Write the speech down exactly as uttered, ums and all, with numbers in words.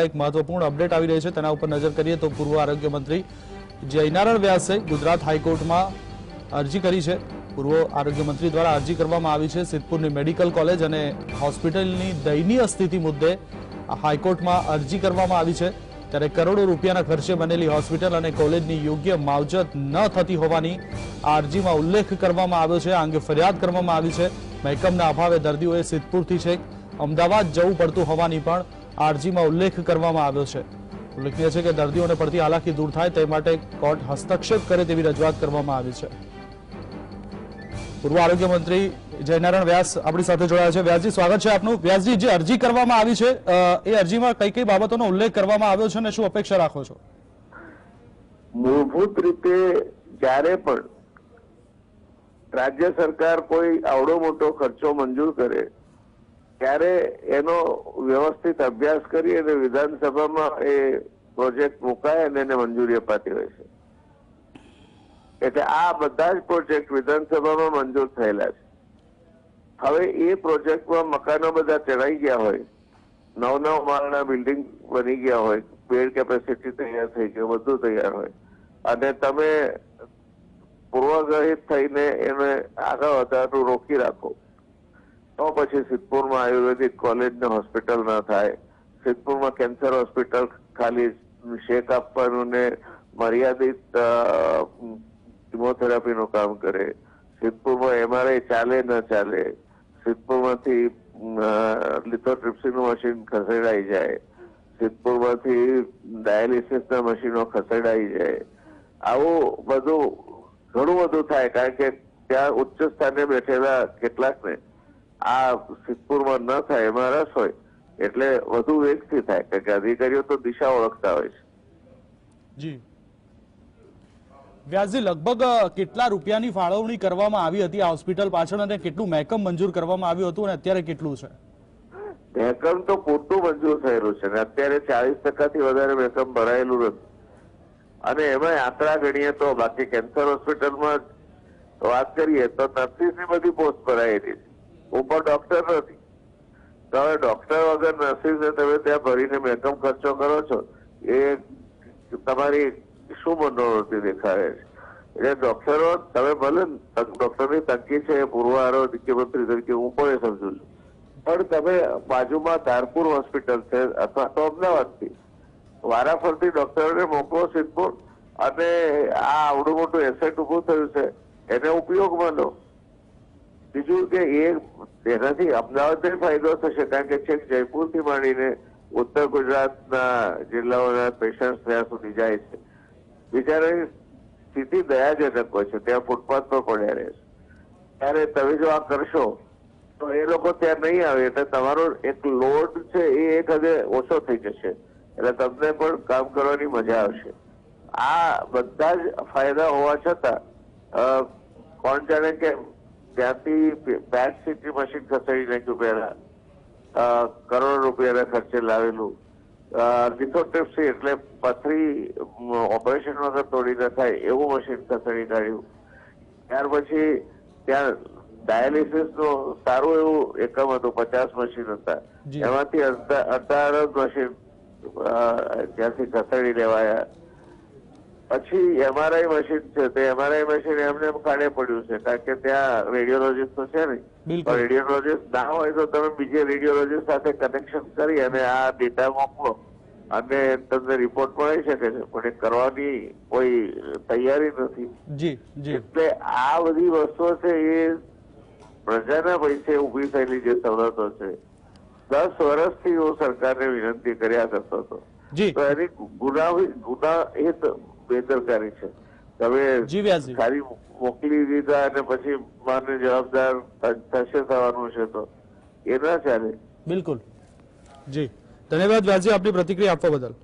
एक महत्वपूर्ण अपडेट आई रही है तेना पर नजर करिए तो पूर्व आरोग्य मंत्री जयनारायण व्यास गुजरात हाईकोर्ट में अरजी करी है। पूर्व आरोग्य मंत्री द्वारा अरजी करवामां आवी छे। सिद्धपुर मेडिकल कॉलेज और हॉस्पिटल की दयनीय स्थिति मुद्दे हाईकोर्ट में अरजी करवामां आवी छे। त्यारे करोड़ों रूपियाना खर्चे बनेली हॉस्पिटल और कॉलेज की योग्य मावजत न थती होवानी अरजी में उल्लेख करवामां आव्यो छे। आ अंगे फरियाद करवामां आवी छे। महकमना अभावे दर्दीओए सिद्धपुर थी छेक अमदावाद जवुं पड़तुं होवानी पण आरजी में उल्लेख करवामां आव्यो छे। उल्लेखनीय है कि दर्दियों ने पड़ती हालाकी दूर थाय ते माटे कोर्ट हस्तक्षेप करे तेवी रजूआत करवामां आवी छे। पूर्व आरोग्य मंत्री जयनारायण व्यास अपनी साथे जोड़ाया छे। व्यास जी स्वागत है आपनु। व्यास जी जे अरजी करवामां आवी छे ए अरजी में कई कई बाबतोनो उल्लेख करवामां आव्यो छे ने शुं अपेक्षा राखो छो? मूलभूत रीते ज्यारे पण राज्य सरकार कोई आवडो मोटो खर्चो मंजूर करे त्यारे एनो व्यवस्थित अभ्यास करी अने विधानसभामां ए प्रोजेक्ट मुकाय अने एने मंजूरी अपाती होय छे। एटले आ बधा ज प्रोजेक्ट विधानसभामां मंजूर थयेला छे। हवे ए प्रोजेक्टमां मकानो बधा चढ़ाई गया होय, नव नव माळना बिल्डिंग बनी गया होय, बेड केपेसिटी तैयार थई गई, बधुं तैयार होय अने तमे पूर्वग्रहित थईने एने आगळ वधारतुं रोकी राखो तो पछी सिद्धपुर में आयुर्वेदिक कॉलेज ने हॉस्पिटल न थाय। सिद्धपुर में कैंसर हॉस्पिटल खाली शेक आपवानुं ने मर्यादित कीमोथेरापी नुं काम करे। सिद्धपुर में एमआरआई चाले न चाले, सिद्धपुर मांथी लिथोट्रिप्सी नुं मशीन खसेड़ाई जाए, सिद्धपुर मांथी डायालिसिस ना मशीनों खसेड़ाई जाए, आवुं बधुं घणुं बधुं थाय कारण के त्यां उच्च स्थाने बेठेला केटलाकने आ सिद्धपुर में न थाय एमां रस होय एटले वधु वेगथी थाय कारण के अधिकारीओ तो दिशा ओळखता होय छे। जी व्यासजी लगभग केटला रूपियानी फाळवणी करवामां आवी हती आ हॉस्पिटल पाछळ अने केटलुं महेकम मंजूर करवामां आव्युं हतुं अने अत्यारे केटलुं छे? महेकम तो पूरतुं मंजूर थयेलुं छे अने अत्यारे चालीस टका थी वधारे महेकम भरायेलुं नथी अने एमां आंकड़ा गणीए तो बाकी केन्सर हॉस्पिटलमां वात करीए तो नर्सिस ने बधी पोस्ट भरायेली छे। ऊपर डॉक्टर नहीं तो डॉक्टर वगर नर्सिस ने तब त्या भरी मेकअप खर्चो करो छो ये तमारी शु मनोवृत्ति देखाड़े। एटले डॉक्टरो तमे भले डॉक्टर तंकी है पूर्व आरोग्य मंत्री तरीके हूँ कोई समझू छू पर तमे बाजू में धारपुर हॉस्पिटल है अथवा तो अमदावाद थी वाराफरती डॉक्टर ने मोकलो सिद्धपुर अने आ आवडुं मोटुं एसेट ऊभुं थयुं छे एने उपयोग में लो। बीजू के अमदावाद फायदो थशे कारण के छेक जयपुर थी मांडीने उत्तर गुजरात जिल्लाओना पेशंट्स त्यां सुधी जाय छे। बिचारानी स्थिति दयाजनक होय छे, त्यां फूटपाथ पर पड्या रहे छे त्यारे तमे जो आ करशो तो ए लोको त्यां नहीं आवे एटले तमारो एक लोड छे ए एक हदे ओछो थई जशे एटले तमने पण काम करवानी मजा आवशे। आ बधा ज फायदा होवा छतां कोण जाणे के त्याथी बेड सीटी मशीन खसेड़ी नाख्युं पहेला करोड़ रूपियाना खर्चे लावेलुं लिथोट्रिप्सी एटले पथरी ऑपरेशन वगर तोड़ी न थाय एवुं मशीन खसेड़ी काढ्युं। त्यार पछी त्यां डायालिसिसनुं सारुं एवुं एकम हतुं पचास मशीन हता एमांथी अठारह मशीन त्याथी खसेड़ी लेवाया। पछी एमआरआई मशीन है तो एमआरआई मशीन एमने काढे पड्युं छे कारण के त्या रेडियोलॉजिस्ट तो छे नहीं पण रेडियोलॉजिस्ट ना होय तो तमे बीजे रेडियोलॉजिस्ट साथे कनेक्शन करी अने आ डेटा मोकलो अने तमने रिपोर्ट मळी शके छे पण ए करवानी कोई तैयारी नथी। जी जी एटले आ बधी वस्तुओ छे ए प्रजाना पैसे ऊभी थयेली जे सवलतो छे दस वर्षथी हूँ सरकारने विनंती कर्या करतो हतो तो एनी गुनाही गुनाहित बेदरकारी छे। तमे खाली मोकली दीधा अने पछी माने जवाबदार थशे थवानुं छे तो ए ना चाले। बिल्कुल जी धन्यवाद व्यास जी आपनी प्रतिक्रिया आपवा बदल।